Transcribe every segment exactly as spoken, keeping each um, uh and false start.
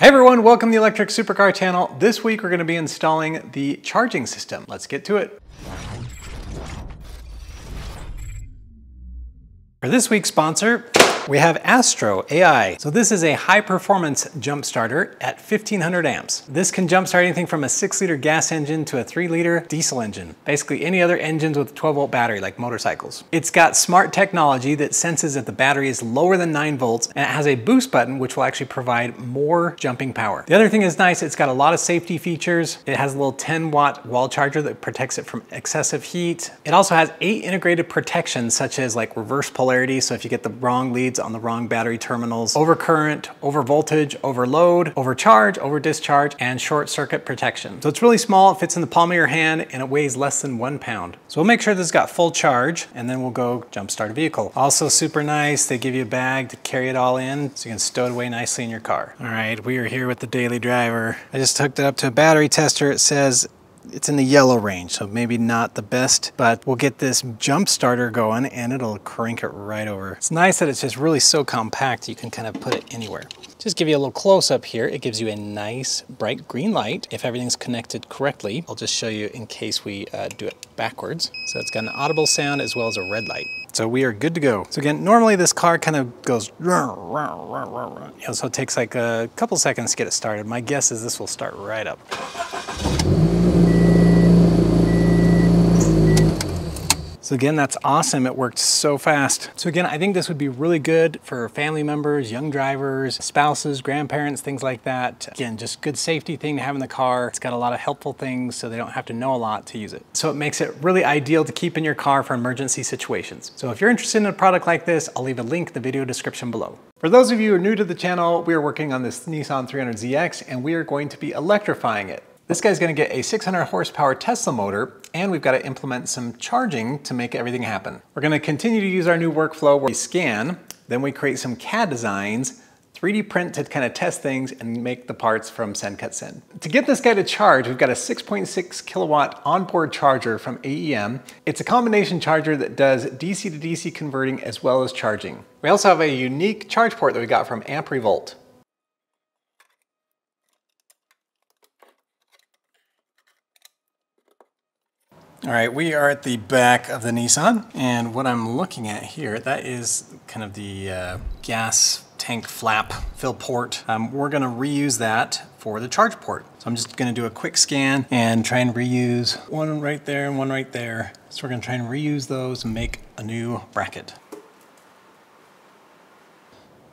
Hey everyone, welcome to the Electric SuperCar channel. This week we're going to be installing the charging system. Let's get to it. For this week's sponsor, we have Astro A I. So this is a high performance jump starter at fifteen hundred amps. This can jumpstart anything from a six liter gas engine to a three liter diesel engine. Basically any other engines with a twelve volt battery like motorcycles. It's got smart technology that senses that the battery is lower than nine volts and it has a boost button which will actually provide more jumping power. The other thing is nice, it's got a lot of safety features. It has a little ten watt wall charger that protects it from excessive heat. It also has eight integrated protections such as like reverse polarity. So if you get the wrong lead on the wrong battery terminals, overcurrent, overvoltage, overload, overcharge, overdischarge, and short circuit protection. So it's really small, it fits in the palm of your hand, and it weighs less than one pound. So we'll make sure this has got full charge, and then we'll go jump start a vehicle. Also super nice, they give you a bag to carry it all in, so you can stow it away nicely in your car. All right, we are here with the daily driver. I just hooked it up to a battery tester. It says it's in the yellow range, so maybe not the best, but we'll get this jump starter going and it'll crank it right over. It's nice that it's just really so compact, you can kind of put it anywhere. Just give you a little close up here. It gives you a nice bright green light if everything's connected correctly. I'll just show you in case we uh, do it backwards. So it's got an audible sound as well as a red light. So we are good to go. So again, normally this car kind of goes, rah, rah, rah, rah, rah. You know, so it takes like a couple seconds to get it started. My guess is this will start right up. So again, that's awesome. It worked so fast. So again, I think this would be really good for family members, young drivers, spouses, grandparents, things like that. Again, just good safety thing to have in the car. It's got a lot of helpful things so they don't have to know a lot to use it. So it makes it really ideal to keep in your car for emergency situations. So if you're interested in a product like this, I'll leave a link in the video description below. For those of you who are new to the channel, we are working on this Nissan three hundred Z X and we are going to be electrifying it. This guy's gonna get a six hundred horsepower Tesla motor, and we've gotta implement some charging to make everything happen. We're gonna continue to use our new workflow where we scan, then we create some C A D designs, three D print to kind of test things and make the parts from SendCutSend. To get this guy to charge, we've got a six point six kilowatt onboard charger from A E M. It's a combination charger that does D C to D C converting as well as charging. We also have a unique charge port that we got from AmpRevolt. All right, we are at the back of the Nissan, and what I'm looking at here, that is kind of the uh, gas tank flap fill port. Um, we're gonna reuse that for the charge port. So I'm just gonna do a quick scan and try and reuse one right there and one right there. So we're gonna try and reuse those and make a new bracket.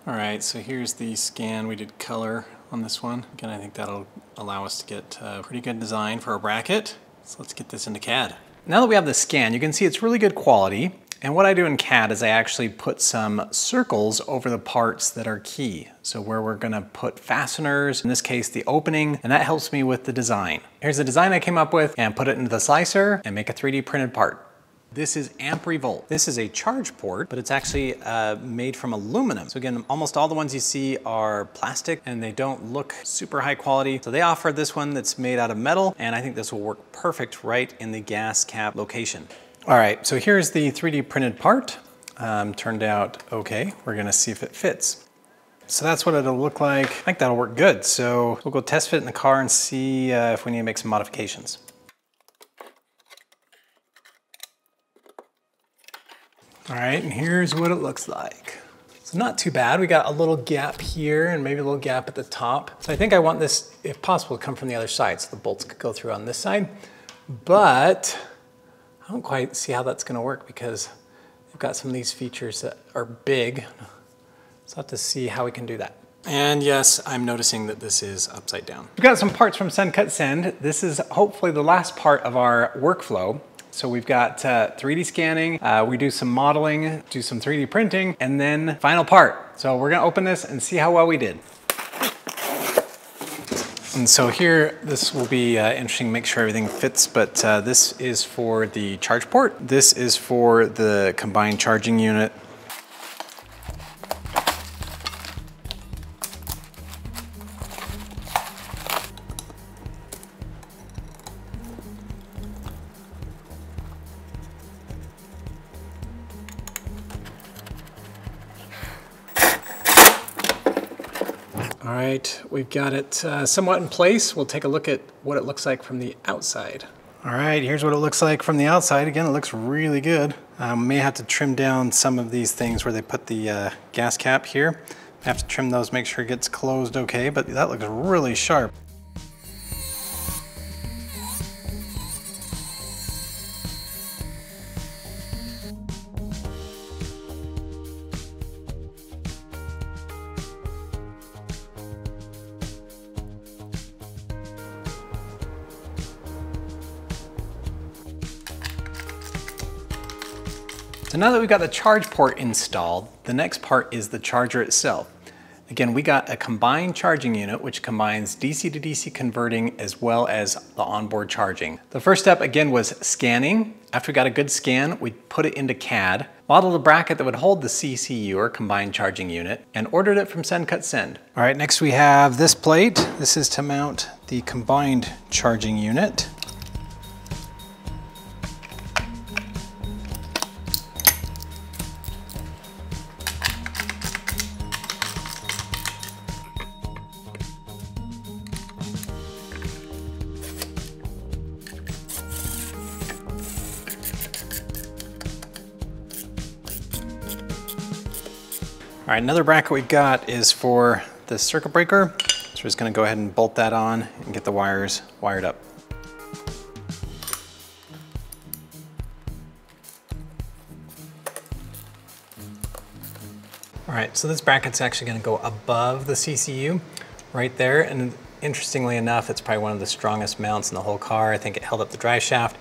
All right, so here's the scan. We did color on this one. Again, I think that'll allow us to get a pretty good design for our bracket. So let's get this into C A D. Now that we have the scan, you can see it's really good quality. And what I do in C A D is I actually put some circles over the parts that are key. So where we're gonna put fasteners, in this case, the opening, and that helps me with the design. Here's the design I came up with and put it into the slicer and make a three D printed part. This is AmpRevolt. This is a charge port, but it's actually uh, made from aluminum. So again, almost all the ones you see are plastic and they don't look super high quality. So they offer this one that's made out of metal, and I think this will work perfect right in the gas cap location. All right, so here's the three D printed part. Um, turned out okay. We're gonna see if it fits. So that's what it'll look like. I think that'll work good. So we'll go test fit in the car and see uh, if we need to make some modifications. All right, and here's what it looks like. So not too bad. We got a little gap here and maybe a little gap at the top. So I think I want this, if possible, to come from the other side so the bolts could go through on this side. But I don't quite see how that's gonna work because we've got some of these features that are big. So I'll have to see how we can do that. And yes, I'm noticing that this is upside down. We've got some parts from SendCutSend. This is hopefully the last part of our workflow. So we've got uh, three D scanning, uh, we do some modeling, do some three D printing, and then final part. So we're gonna open this and see how well we did. And so here, this will be uh, interesting, make sure everything fits, but uh, this is for the charge port. This is for the combined charging unit. All right, we've got it uh, somewhat in place. We'll take a look at what it looks like from the outside. All right, here's what it looks like from the outside. Again, it looks really good. I um, may have to trim down some of these things where they put the uh, gas cap here. I have to trim those, make sure it gets closed okay, but that looks really sharp. So now that we've got the charge port installed, the next part is the charger itself. Again, we got a combined charging unit, which combines D C to D C converting as well as the onboard charging. The first step again was scanning. After we got a good scan, we put it into C A D, modeled a bracket that would hold the C C U or combined charging unit, and ordered it from SendCutSend. All right, next we have this plate. This is to mount the combined charging unit. All right, another bracket we've got is for the circuit breaker. So we're just gonna go ahead and bolt that on and get the wires wired up. All right, so this bracket's actually gonna go above the C C U right there. And interestingly enough, it's probably one of the strongest mounts in the whole car. I think it held up the drive shaft,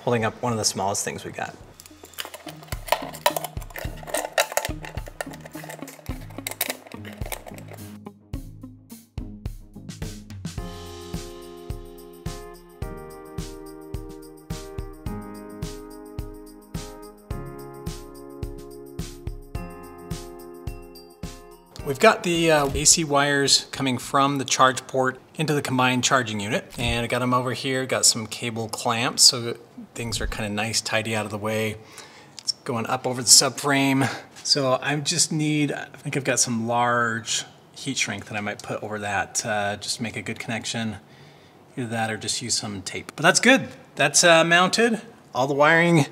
holding up one of the smallest things we got. We've got the uh, A C wires coming from the charge port into the combined charging unit, and I got them over here, got some cable clamps so that things are kind of nice, tidy out of the way. It's going up over the subframe. So I just need, I think I've got some large heat shrink that I might put over that uh, just to make a good connection. Either that or just use some tape. But that's good. That's uh, mounted. All the wiring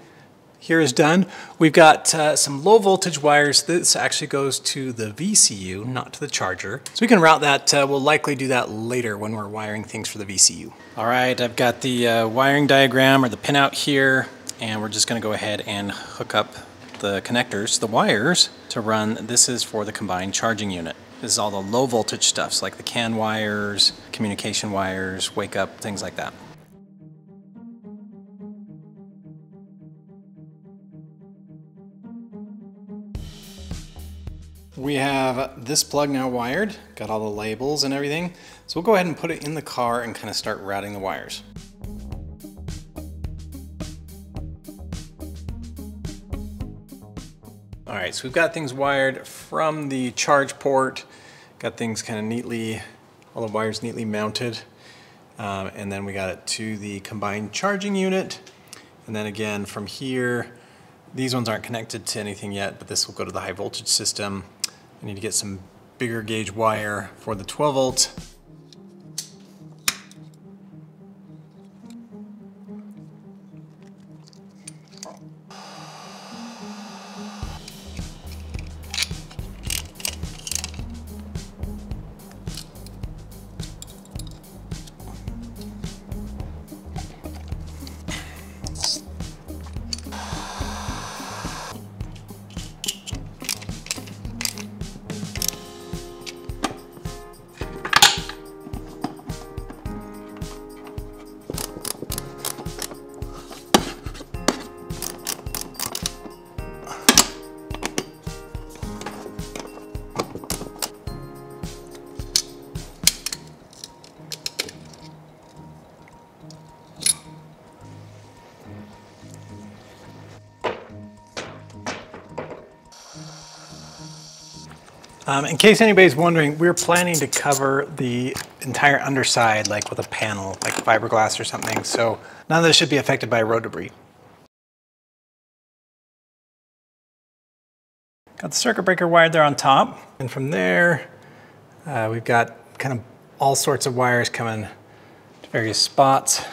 here is done. We've got uh, some low voltage wires. This actually goes to the V C U, not to the charger. So we can route that. Uh, we'll likely do that later when we're wiring things for the V C U. All right, I've got the uh, wiring diagram or the pinout here, and we're just gonna go ahead and hook up the connectors, the wires, to run. This is for the combined charging unit. This is all the low voltage stuffs like the C A N wires, communication wires, wake up, things like that. We have this plug now wired, got all the labels and everything. So we'll go ahead and put it in the car and kind of start routing the wires. All right, so we've got things wired from the charge port, got things kind of neatly, all the wires neatly mounted. Um, and then we got it to the combined charging unit. And then again, from here, these ones aren't connected to anything yet, but this will go to the high voltage system. I need to get some bigger gauge wire for the twelve volt. Um, in case anybody's wondering, we're planning to cover the entire underside, like with a panel, like fiberglass or something. So none of this should be affected by road debris. Got the circuit breaker wired there on top. And from there, Uh, we've got kind of all sorts of wires coming to various spots.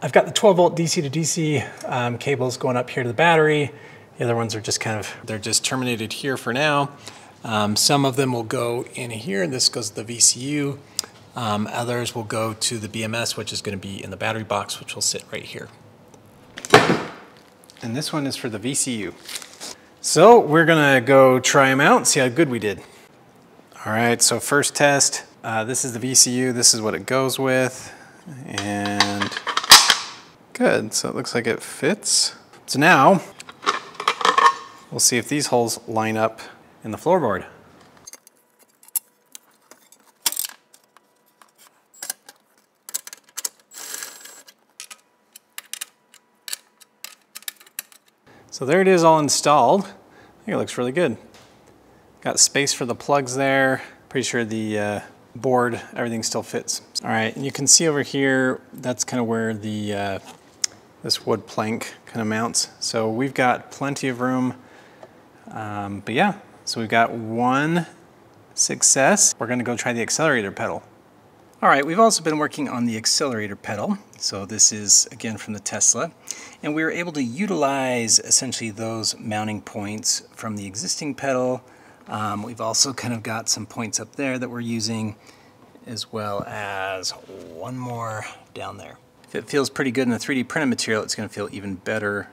I've got the twelve volt D C to D C um, cables going up here to the battery. The other ones are just kind of, they're just terminated here for now. Um, some of them will go in here, and this goes to the V C U. Um, others will go to the B M S, which is going to be in the battery box, which will sit right here. And this one is for the V C U. So we're gonna go try them out and see how good we did. All right, so first test, uh, this is the V C U, this is what it goes with, and good, so it looks like it fits. So now, we'll see if these holes line up in the floorboard. So there it is, all installed. I think it looks really good. Got space for the plugs there. Pretty sure the uh, board, everything still fits. All right, and you can see over here, that's kind of where the uh, this wood plank kind of mounts. So we've got plenty of room. Um, but yeah, so we've got one success. We're gonna go try the accelerator pedal. All right, we've also been working on the accelerator pedal. So this is, again, from the Tesla. And we were able to utilize, essentially, those mounting points from the existing pedal. Um, we've also kind of got some points up there that we're using, as well as one more down there. If it feels pretty good in a three D printed material, it's gonna feel even better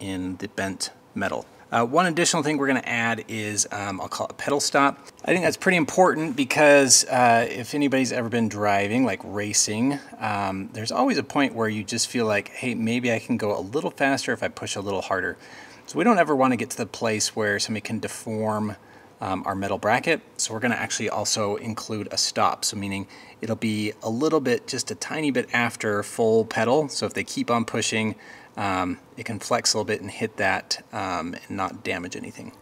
in the bent metal. Uh, one additional thing we're gonna add is, um, I'll call it a pedal stop. I think that's pretty important because uh, if anybody's ever been driving, like racing, um, there's always a point where you just feel like, hey, maybe I can go a little faster if I push a little harder. So we don't ever wanna get to the place where somebody can deform um, our metal bracket. So we're gonna actually also include a stop. So meaning it'll be a little bit, just a tiny bit after full pedal. So if they keep on pushing, Um, it can flex a little bit and hit that um, and not damage anything.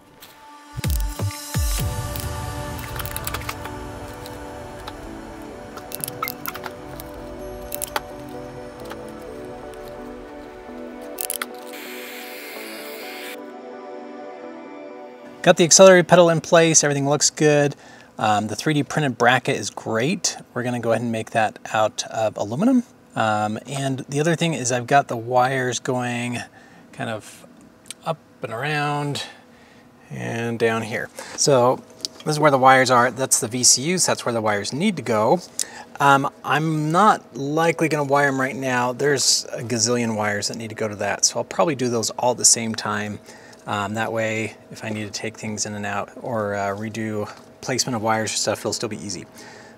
Got the accelerator pedal in place, everything looks good. Um, the three D printed bracket is great. We're gonna go ahead and make that out of aluminum. Um, and the other thing is I've got the wires going kind of up and around and down here. So this is where the wires are. That's the V C Us. So that's where the wires need to go. Um, I'm not likely going to wire them right now. There's a gazillion wires that need to go to that. So I'll probably do those all at the same time. Um, that way, if I need to take things in and out or uh, redo placement of wires or stuff, it'll still be easy.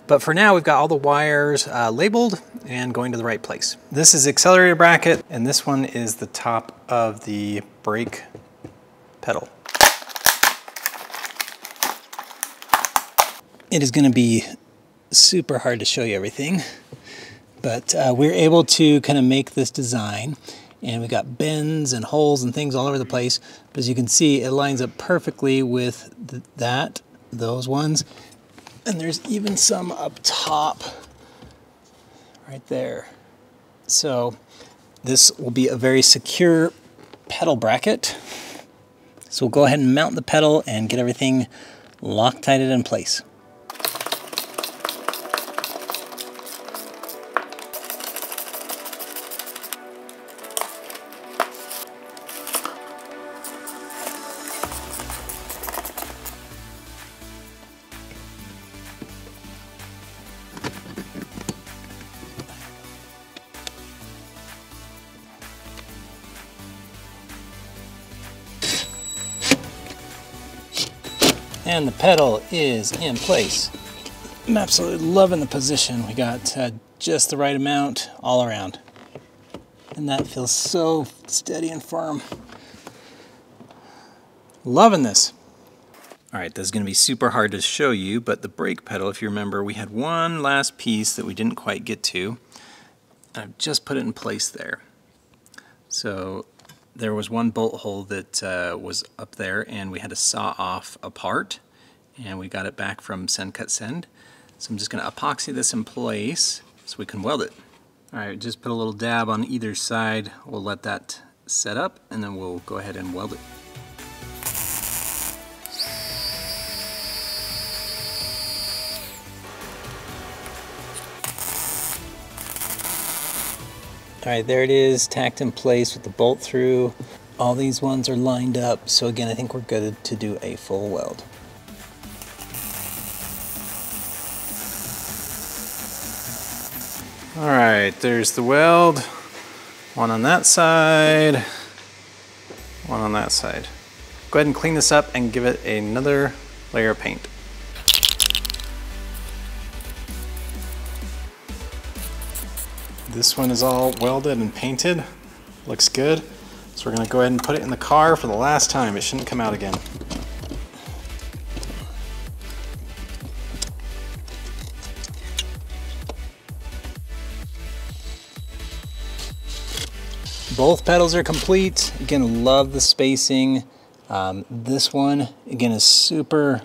But for now, we've got all the wires uh, labeled and going to the right place. This is the accelerator bracket, and this one is the top of the brake pedal. It is gonna be super hard to show you everything, but uh, we're able to kind of make this design, and we've got bends and holes and things all over the place. But as you can see, it lines up perfectly with th that, those ones. And there's even some up top right there. So this will be a very secure pedal bracket. So we'll go ahead and mount the pedal and get everything Loctited in place. And the pedal is in place. I'm absolutely loving the position. We got uh, just the right amount all around. And that feels so steady and firm. Loving this. All right, this is gonna be super hard to show you, but the brake pedal, if you remember, we had one last piece that we didn't quite get to. I've just put it in place there. So there was one bolt hole that uh, was up there, and we had to saw off a part, and we got it back from SendCutSend. So I'm just gonna epoxy this in place so we can weld it. All right, just put a little dab on either side. We'll let that set up, and then we'll go ahead and weld it. All right, there it is, tacked in place with the bolt through. All these ones are lined up. So again, I think we're good to do a full weld. All right, there's the weld. One on that side, one on that side. Go ahead and clean this up and give it another layer of paint. This one is all welded and painted. Looks good. So we're gonna go ahead and put it in the car for the last time. It shouldn't come out again. Both pedals are complete. Again, love the spacing. Um, this one, again, is super,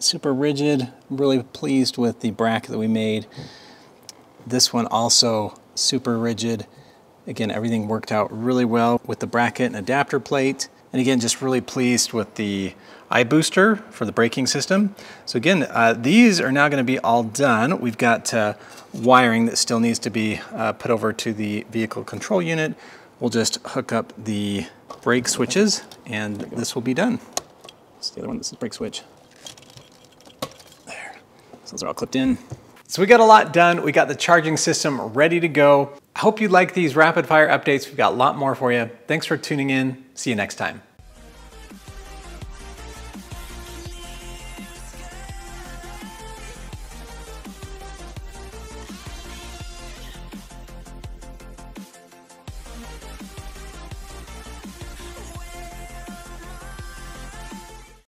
super rigid. Really pleased with the bracket that we made. This one also super rigid. Again, everything worked out really well with the bracket and adapter plate. And again, just really pleased with the iBooster for the braking system. So again, uh, these are now gonna be all done. We've got uh, wiring that still needs to be uh, put over to the vehicle control unit. We'll just hook up the brake switches and this will be done. It's the other one, this is the brake switch. There, so those are all clipped in. So we got a lot done. We got the charging system ready to go. I hope you like these rapid fire updates. We've got a lot more for you. Thanks for tuning in. See you next time.